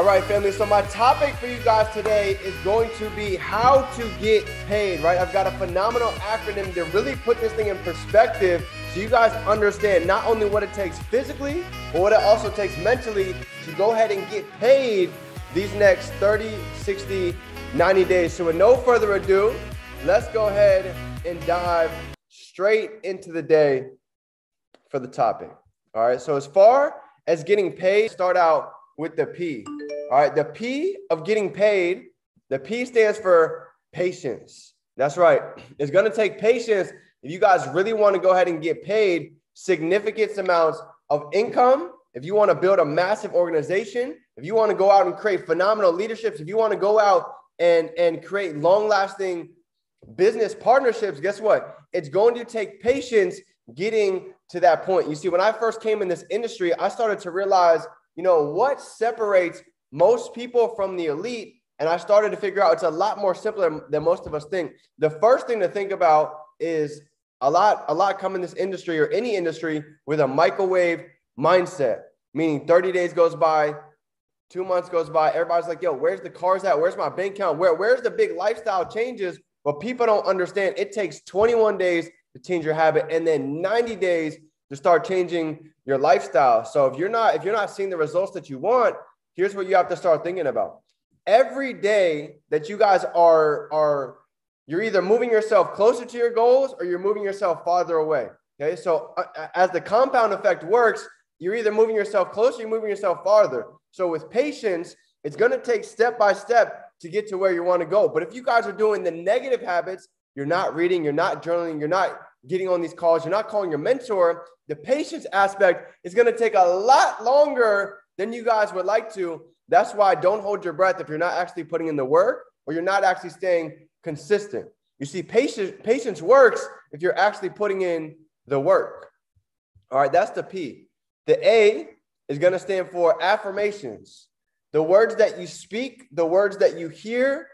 All right, family, so my topic for you guys today is going to be how to get paid, right? I've got a phenomenal acronym to really put this thing in perspective so you guys understand not only what it takes physically, but what it also takes mentally to go ahead and get paid these next 30, 60, 90 days. So with no further ado, let's go ahead and dive straight into the day for the topic. All right, so as far as getting paid, start out with the P. All right, the P of getting paid, the P stands for patience. That's right. It's going to take patience if you guys really want to go ahead and get paid significant amounts of income, if you want to build a massive organization, if you want to go out and create phenomenal leaderships, if you want to go out and create long-lasting business partnerships, guess what? It's going to take patience getting to that point. You see, when I first came in this industry, I started to realize, you know, what separates most people from the elite? And I started to figure out it's a lot more simpler than most of us think. The first thing to think about is a lot come in this industry or any industry with a microwave mindset, meaning 30 days goes by, 2 months goes by. Everybody's like, yo, where's the cars at? Where's my bank account? Where's the big lifestyle changes? But people don't understand it takes 21 days to change your habit and then 90 days to start changing your lifestyle. So if you're not seeing the results that you want, here's what you have to start thinking about. Every day that you guys are you're either moving yourself closer to your goals or you're moving yourself farther away. Okay, so as the compound effect works, you're either moving yourself closer, you're moving yourself farther. So with patience, it's going to take step by step to get to where you want to go. But if you guys are doing the negative habits, you're not reading, you're not journaling, you're not getting on these calls, you're not calling your mentor, the patience aspect is going to take a lot longer than you guys would like to. That's why don't hold your breath if you're not actually putting in the work or you're not actually staying consistent. You see, patience works if you're actually putting in the work. All right, that's the P. The A is going to stand for affirmations. The words that you speak, the words that you hear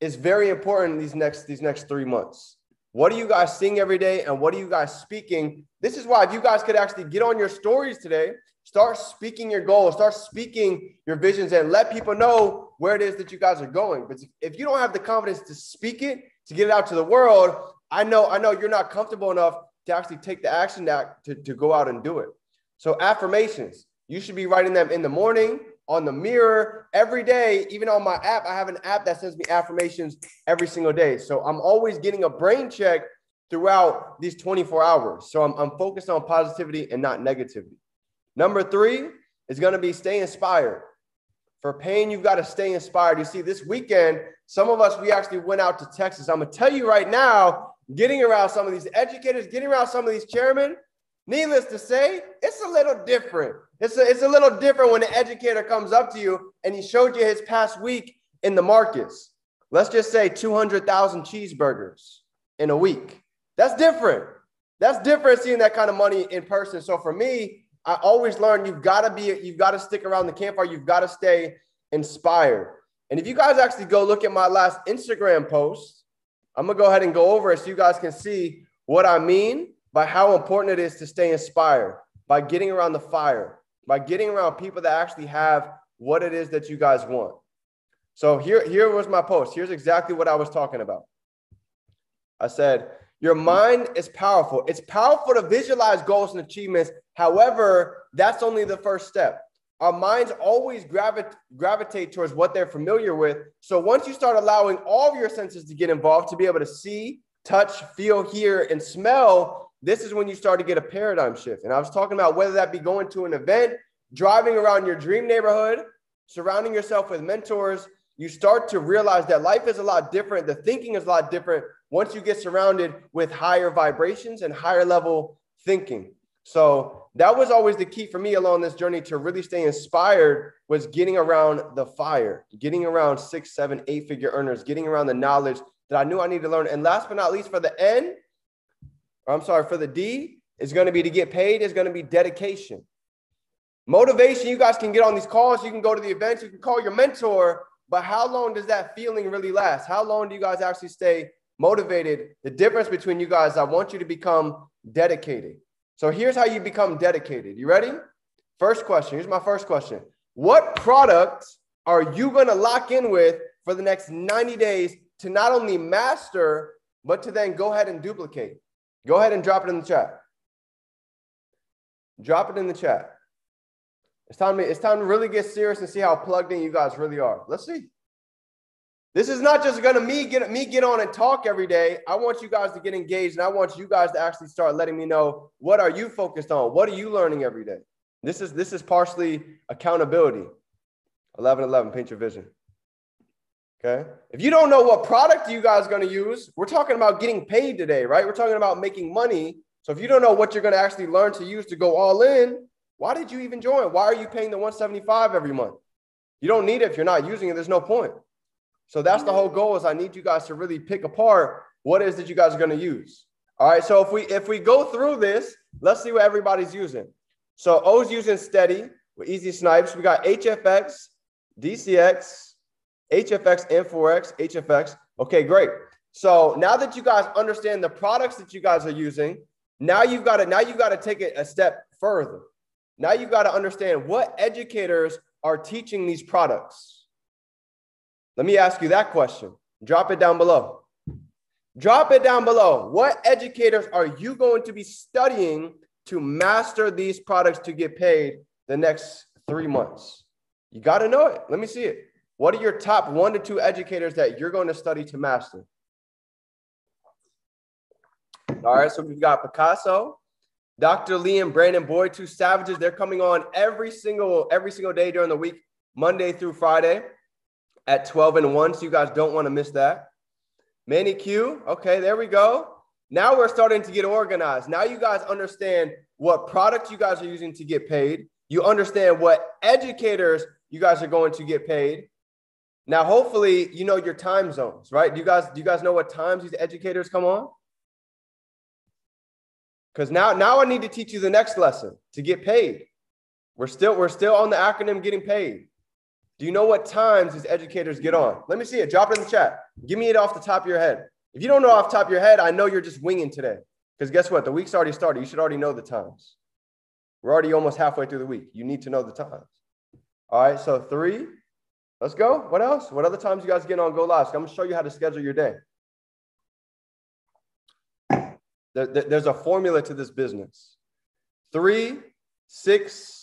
is very important these next 3 months. What are you guys seeing every day and what are you guys speaking? This is why if you guys could actually get on your stories today, start speaking your goals, start speaking your visions and let people know where it is that you guys are going. But if you don't have the confidence to speak it, to get it out to the world, I know you're not comfortable enough to actually take the action to go out and do it. So affirmations, you should be writing them in the morning, on the mirror, every day. Even on my app, I have an app that sends me affirmations every single day. So I'm always getting a brain check throughout these 24 hours. So I'm focused on positivity and not negativity. Number 3 is going to be stay inspired. For pain, you've got to stay inspired. You see, this weekend, some of us, we actually went out to Texas. I'm going to tell you right now, getting around some of these educators, getting around some of these chairmen, needless to say, it's a little different. It's a little different when an educator comes up to you and he showed you his past week in the markets. Let's just say 200,000 cheeseburgers in a week. That's different. That's different seeing that kind of money in person. So for me, I always learn you've got to stick around the campfire. You've got to stay inspired. And if you guys actually go look at my last Instagram post, I'm going to go ahead and go over it so you guys can see what I mean by how important it is to stay inspired, by getting around the fire, by getting around people that actually have what it is that you guys want. So here was my post. Here's exactly what I was talking about. I said, your mind is powerful. It's powerful to visualize goals and achievements. However, that's only the first step. Our minds always gravitate towards what they're familiar with. So once you start allowing all of your senses to get involved, to be able to see, touch, feel, hear, and smell, this is when you start to get a paradigm shift. And I was talking about whether that be going to an event, driving around your dream neighborhood, surrounding yourself with mentors, you start to realize that life is a lot different. The thinking is a lot different once you get surrounded with higher vibrations and higher level thinking. So that was always the key for me along this journey to really stay inspired was getting around the fire, getting around 6, 7, 8-figure earners, getting around the knowledge that I knew I needed to learn. And last but not least, for the D, is going to be to get paid, is going to be dedication. Motivation, you guys can get on these calls, you can go to the events, you can call your mentor, but how long does that feeling really last? How long do you guys actually stay motivated? The difference between you guys, I want you to become dedicated. So here's how you become dedicated. You ready? First question. Here's my first question. What product are you going to lock in with for the next 90 days to not only master, but to then go ahead and duplicate? Go ahead and drop it in the chat. Drop it in the chat. It's time to really get serious and see how plugged in you guys really are. Let's see. This is not just going to me get on and talk every day. I want you guys to get engaged, and I want you guys to actually start letting me know, what are you focused on? What are you learning every day? This is partially accountability. 11:11, paint your vision. Okay. If you don't know what product you guys are going to use, we're talking about getting paid today, right? We're talking about making money. So if you don't know what you're going to actually learn to use to go all in, why did you even join? Why are you paying the $175 every month? You don't need it if you're not using it. There's no point. So that's the whole goal, is I need you guys to really pick apart what it is that you guys are going to use. All right. So if we go through this, let's see what everybody's using. So O's using Steady with Easy Snipes. We got HFX, DCX, HFX, and Forex, HFX. Okay, great. So now that you guys understand the products that you guys are using, now you've got to take it a step further. Now you've got to understand what educators are teaching these products. Let me ask you that question. Drop it down below. Drop it down below. What educators are you going to be studying to master these products to get paid the next 3 months? You got to know it. Let me see it. What are your top 1 to 2 educators that you're going to study to master? All right, so we've got Picasso, Dr. Lee, and Brandon Boyd, two savages. They're coming on every single day during the week, Monday through Friday at 12 and 1, so you guys don't want to miss that. Manny Q, okay, there we go. Now we're starting to get organized. Now you guys understand what product you guys are using to get paid. You understand what educators you guys are going to get paid. Now, hopefully, you know your time zones, right? Do you guys know what times these educators come on? Because now I need to teach you the next lesson to get paid. We're still on the acronym getting paid. Do you know what times these educators get on? Let me see it. Drop it in the chat. Give me it off the top of your head. If you don't know off the top of your head, I know you're just winging today. Because guess what? The week's already started. You should already know the times. We're already almost halfway through the week. You need to know the times. All right, so 3. Let's go. What else? What other times you guys get on Go Live? So I'm going to show you how to schedule your day. There's a formula to this business. 3, 6,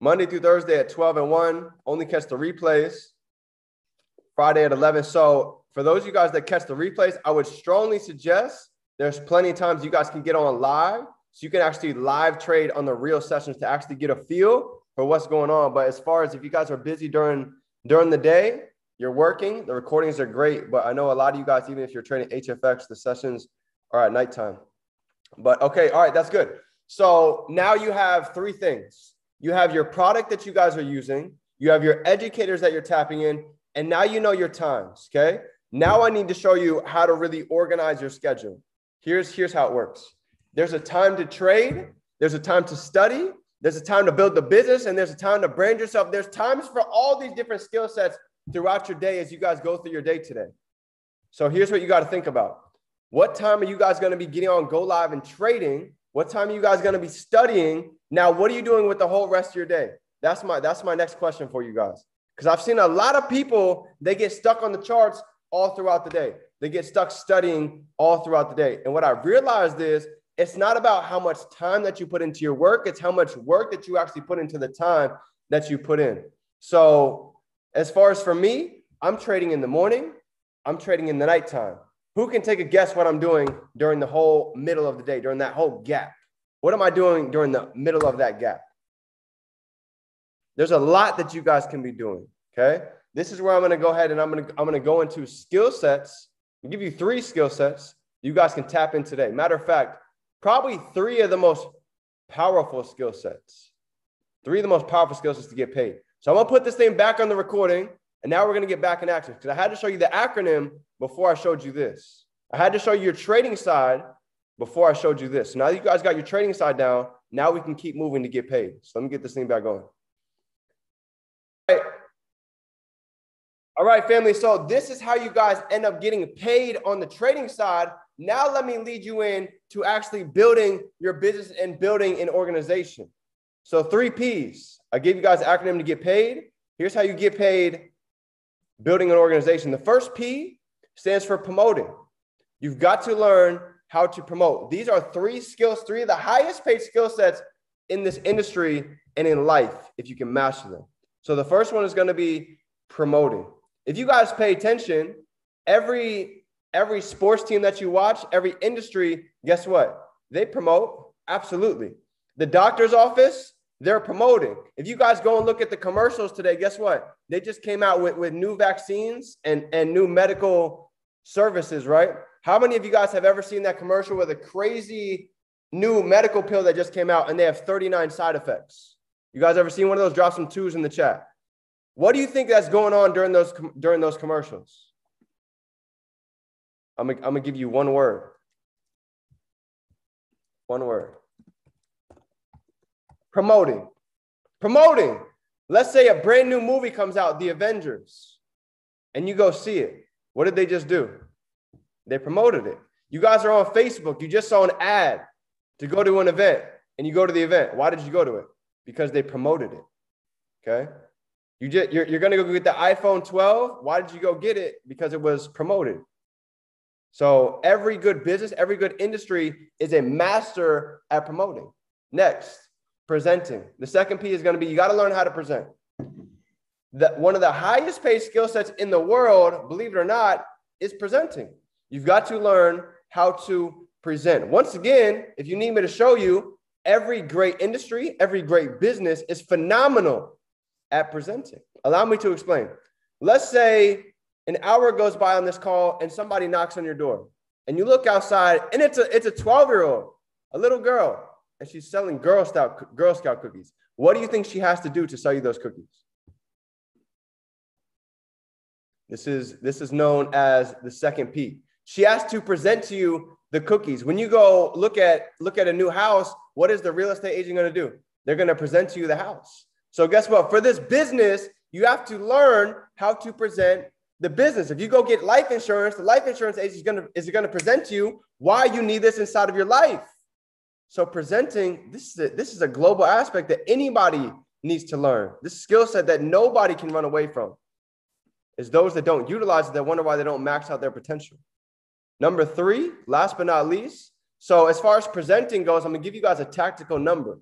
Monday through Thursday at 12 and 1. Only catch the replays. Friday at 11. So for those of you guys that catch the replays, I would strongly suggest there's plenty of times you guys can get on live. So you can actually live trade on the real sessions to actually get a feel for what's going on. But as far as if you guys are busy during the day, you're working, the recordings are great. But I know a lot of you guys, even if you're trading HFX, the sessions are at nighttime. But okay, all right, that's good. So now you have 3 things. You have your product that you guys are using. You have your educators that you're tapping in. And now you know your times, okay? Now I need to show you how to really organize your schedule. Here's how it works. There's a time to trade. There's a time to study. There's a time to build the business, and there's a time to brand yourself. There's times for all these different skill sets throughout your day as you guys go through your day today. So here's what you got to think about. What time are you guys going to be getting on Go Live and trading? What time are you guys going to be studying? Now, what are you doing with the whole rest of your day? That's my next question for you guys. Because I've seen a lot of people, they get stuck on the charts all throughout the day. They get stuck studying all throughout the day. And what I realized is, it's not about how much time that you put into your work. It's how much work that you actually put into the time that you put in. So as far as for me, I'm trading in the morning. I'm trading in the nighttime. Who can take a guess what I'm doing during the whole middle of the day, during that whole gap? What am I doing during the middle of that gap? There's a lot that you guys can be doing, okay? This is where I'm going to go ahead and I'm going to go into skill sets. I'll give you 3 skill sets you guys can tap in today. Matter of fact, probably 3 of the most powerful skill sets. 3 of the most powerful skill sets to get paid. So I'm going to put this thing back on the recording, and now we're going to get back in action, because I had to show you the acronym before I showed you this. I had to show you your trading side before I showed you this. So now that you guys got your trading side down, now we can keep moving to get paid. So let me get this thing back going. All right, family. So this is how you guys end up getting paid on the trading side. Now let me lead you in to actually building your business and building an organization. So 3 Ps. I gave you guys the acronym to get paid. Here's how you get paid building an organization. The first P stands for promoting. You've got to learn how to promote. These are three skills, three of the highest paid skill sets in this industry and in life, if you can master them. So the first one is going to be promoting. If you guys pay attention, every sports team that you watch, every industry, guess what? They promote. Absolutely. The doctor's office, they're promoting. If you guys go and look at the commercials today, guess what? They just came out with new vaccines and new medical services, right? How many of you guys have ever seen that commercial with a crazy new medical pill that just came out and they have 39 side effects? You guys ever seen one of those? Drop some twos in the chat. What do you think that's going on during those commercials? I'm gonna give you one word. One word. Promoting. Promoting. Let's say a brand new movie comes out, The Avengers, and you go see it. What did they just do? They promoted it. You guys are on Facebook. You just saw an ad to go to an event, and you go to the event. Why did you go to it? Because they promoted it. Okay. You're going to go get the iPhone 12. Why did you go get it? Because it was promoted. So every good business, every good industry is a master at promoting. Next, presenting. The second P is going to be, you got to learn how to present. One of the highest paid skill sets in the world, believe it or not, is presenting. You've got to learn how to present. Once again, if you need me to show you, every great industry, every great business is phenomenal at presenting. Allow me to explain. Let's say an hour goes by on this call and somebody knocks on your door and you look outside and it's a 12-year-old, a little girl, and she's selling Girl Scout cookies. What do you think she has to do to sell you those cookies? This is known as the second P. She has to present to you the cookies. When you go look at a new house, what is the real estate agent going to do? They're going to present to you the house. So guess what? For this business, you have to learn how to present the business. If you go get life insurance, the life insurance agent is going to present to you why you need this inside of your life. So presenting, this is a global aspect that anybody needs to learn. This skill set that nobody can run away from is those that don't utilize it, that wonder why they don't max out their potential. Number three, last but not least. So as far as presenting goes, I'm going to give you guys a tactical number.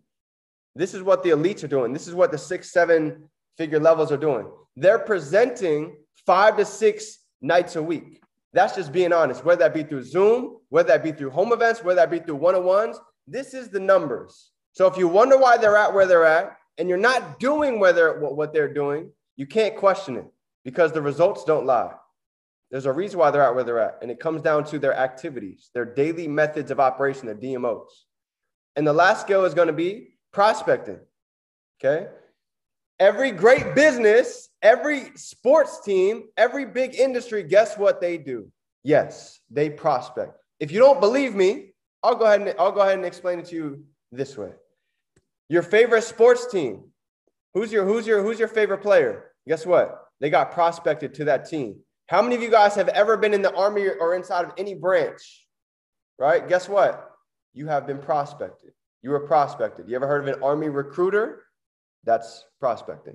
This is what the elites are doing. This is what the 6-7 figure levels are doing. They're presenting 5 to 6 nights a week. That's just being honest, whether that be through Zoom, whether that be through home events, whether that be through one-on-ones. This is the numbers. So if you wonder why they're at where they're at and you're not doing what they're doing, you can't question it because the results don't lie. There's a reason why they're at where they're at, and it comes down to their activities, their daily methods of operation, their DMOs. And the last skill is going to be prospecting, okay? Every great business, every sports team, every big industry, guess what they do? Yes, they prospect. If you don't believe me, I'll go ahead and explain it to you this way. Your favorite sports team, who's your favorite player? Guess what? They got prospected to that team. How many of you guys have ever been in the Army or inside of any branch, right? Guess what? You have been prospected. You were prospected. You ever heard of an Army recruiter? That's prospecting.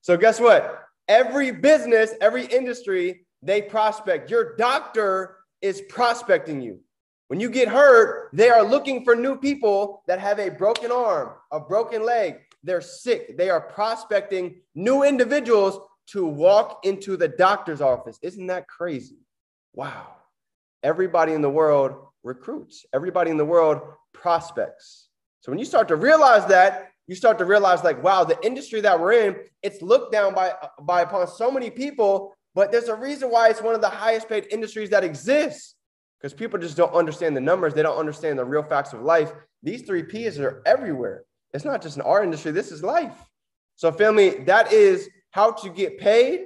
So guess what? Every business, every industry, they prospect. Your doctor is prospecting you. When you get hurt, they are looking for new people that have a broken arm, a broken leg. They're sick. They are prospecting new individuals to walk into the doctor's office. Isn't that crazy? Wow. Everybody in the world recruits. Everybody in the world prospects. So when you start to realize that, you start to realize, like, wow, the industry that we're in, it's looked down upon so many people, but there's a reason why it's one of the highest paid industries that exists, because people just don't understand the numbers. They don't understand the real facts of life. These three P's are everywhere. It's not just in our industry. This is life. So family, that is how to get paid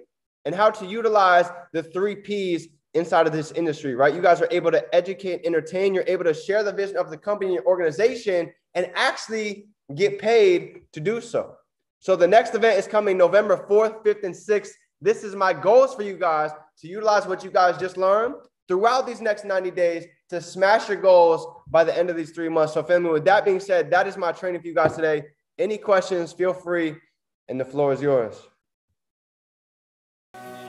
and how to utilize the three P's inside of this industry, right? You guys are able to educate, entertain. You're able to share the vision of the company, your organization, and actually get paid to do so. So the next event is coming November 4th, 5th, and 6th. This is my goals for you guys, to utilize what you guys just learned throughout these next 90 days to smash your goals by the end of these 3 months. So family, with that being said, that is my training for you guys today. Any questions, feel free, and the floor is yours.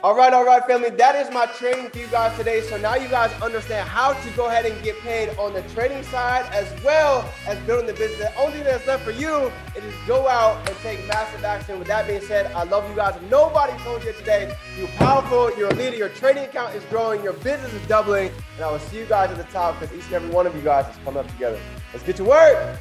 All right, family. That is my training for you guys today. So now you guys understand how to go ahead and get paid on the trading side as well as building the business. The only thing that's left for you is just go out and take massive action. With that being said, I love you guys. Nobody told you today. You're powerful. You're a leader. Your trading account is growing. Your business is doubling. And I will see you guys at the top because each and every one of you guys is coming up together. Let's get to work.